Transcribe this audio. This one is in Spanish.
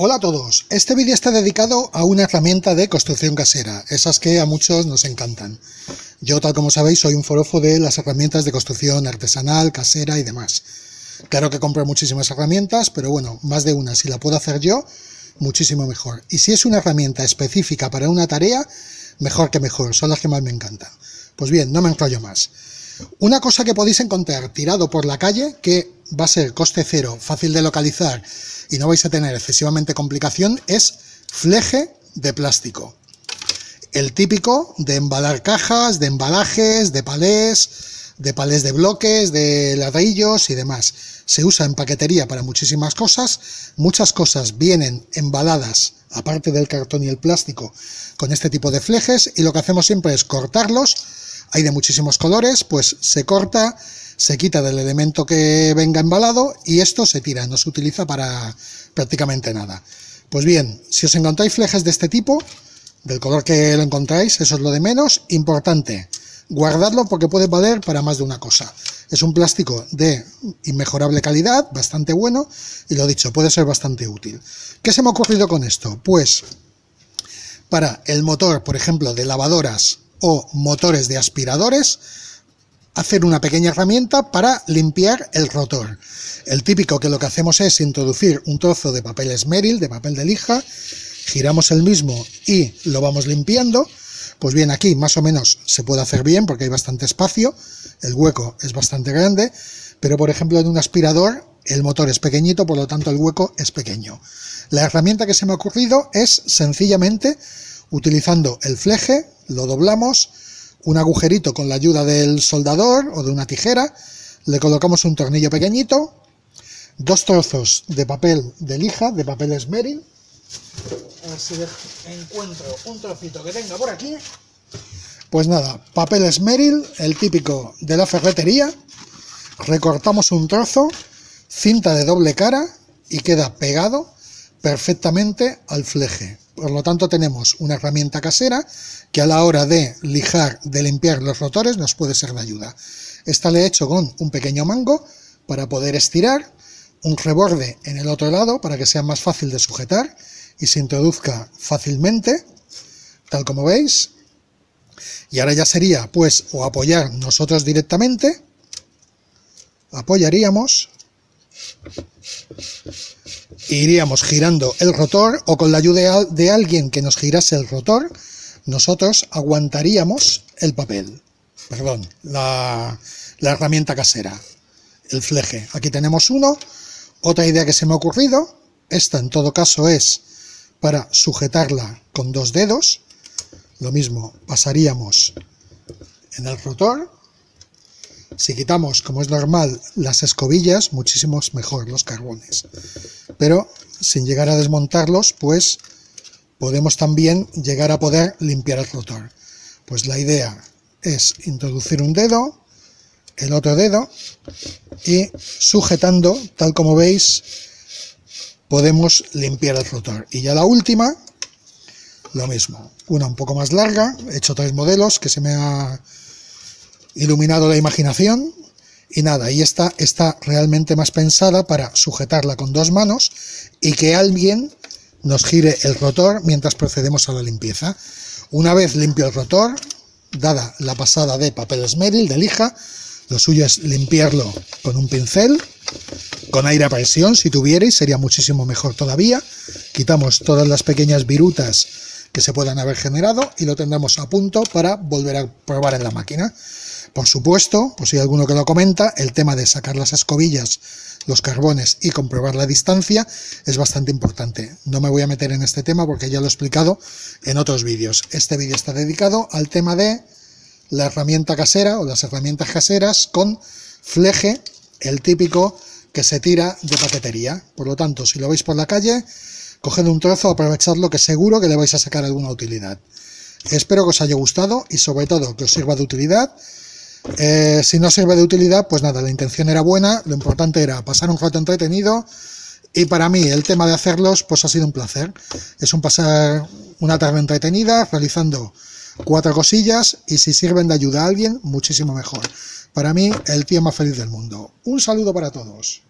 Hola a todos, este vídeo está dedicado a una herramienta de construcción casera, esas que a muchos nos encantan. Yo, tal como sabéis, soy un forofo de las herramientas de construcción artesanal, casera y demás. Claro que compro muchísimas herramientas, pero bueno, más de una, si la puedo hacer yo, muchísimo mejor. Y si es una herramienta específica para una tarea, mejor que mejor, son las que más me encantan. Pues bien, no me enrollo más. Una cosa que podéis encontrar tirado por la calle, que va a ser coste cero, fácil de localizar y no vais a tener excesivamente complicación, es fleje de plástico. El típico de embalar cajas, de embalajes, de palés de bloques, de ladrillos y demás. Se usa en paquetería para muchísimas cosas. Muchas cosas vienen embaladas, aparte del cartón y el plástico, con este tipo de flejes, y lo que hacemos siempre es cortarlos. Hay de muchísimos colores, pues se corta, se quita del elemento que venga embalado y esto se tira, no se utiliza para prácticamente nada. Pues bien, si os encontráis flejes de este tipo, del color que lo encontráis, eso es lo de menos, importante, guardadlo porque puede valer para más de una cosa. Es un plástico de inmejorable calidad, bastante bueno, y lo dicho, puede ser bastante útil. ¿Qué se me ha ocurrido con esto? Pues para el motor, por ejemplo, de lavadoras o motores de aspiradores, hacer una pequeña herramienta para limpiar el rotor. El típico que lo que hacemos es introducir un trozo de papel esmeril, de papel de lija, giramos el mismo y lo vamos limpiando. Pues bien, aquí más o menos se puede hacer bien porque hay bastante espacio, el hueco es bastante grande, pero por ejemplo en un aspirador el motor es pequeñito, por lo tanto el hueco es pequeño. La herramienta que se me ha ocurrido es sencillamente utilizando el fleje, lo doblamos, un agujerito con la ayuda del soldador o de una tijera, le colocamos un tornillo pequeñito, dos trozos de papel de lija, de papel esmeril, a ver si encuentro un trocito que tenga por aquí, pues nada, papel esmeril, el típico de la ferretería, recortamos un trozo, cinta de doble cara y queda pegado perfectamente al fleje. Por lo tanto tenemos una herramienta casera que a la hora de lijar, de limpiar los rotores, nos puede ser de ayuda. Esta la he hecho con un pequeño mango para poder estirar, un reborde en el otro lado para que sea más fácil de sujetar y se introduzca fácilmente, tal como veis. Y ahora ya sería pues o apoyar nosotros directamente, apoyaríamos, iríamos girando el rotor o con la ayuda de alguien que nos girase el rotor, nosotros aguantaríamos el papel, perdón, la herramienta casera, el fleje. Aquí tenemos uno. Otra idea que se me ha ocurrido, esta en todo caso es para sujetarla con dos dedos, lo mismo pasaríamos en el rotor. Si quitamos, como es normal, las escobillas, muchísimo mejor los carbones. Pero sin llegar a desmontarlos, pues podemos también llegar a poder limpiar el rotor. Pues la idea es introducir un dedo, el otro dedo, y sujetando, tal como veis, podemos limpiar el rotor. Y ya la última, lo mismo. Una un poco más larga, he hecho tres modelos que se me ha iluminado la imaginación y nada, y esta está realmente más pensada para sujetarla con dos manos y que alguien nos gire el rotor mientras procedemos a la limpieza. Una vez limpio el rotor, dada la pasada de papel esmeril, de lija, lo suyo es limpiarlo con un pincel, con aire a presión si tuvierais, sería muchísimo mejor todavía. Quitamos todas las pequeñas virutas que se puedan haber generado y lo tendremos a punto para volver a probar en la máquina. Por supuesto, pues si hay alguno que lo comenta, el tema de sacar las escobillas, los carbones y comprobar la distancia es bastante importante. No me voy a meter en este tema porque ya lo he explicado en otros vídeos. Este vídeo está dedicado al tema de la herramienta casera o las herramientas caseras con fleje, el típico que se tira de paquetería. Por lo tanto, si lo veis por la calle, coged un trozo, aprovechadlo que seguro que le vais a sacar alguna utilidad. Espero que os haya gustado y sobre todo que os sirva de utilidad. Si no sirve de utilidad, pues nada, la intención era buena, lo importante era pasar un rato entretenido y para mí el tema de hacerlos pues ha sido un placer. Es un pasar una tarde entretenida realizando cuatro cosillas y si sirven de ayuda a alguien, muchísimo mejor. Para mí, el tío más feliz del mundo. Un saludo para todos.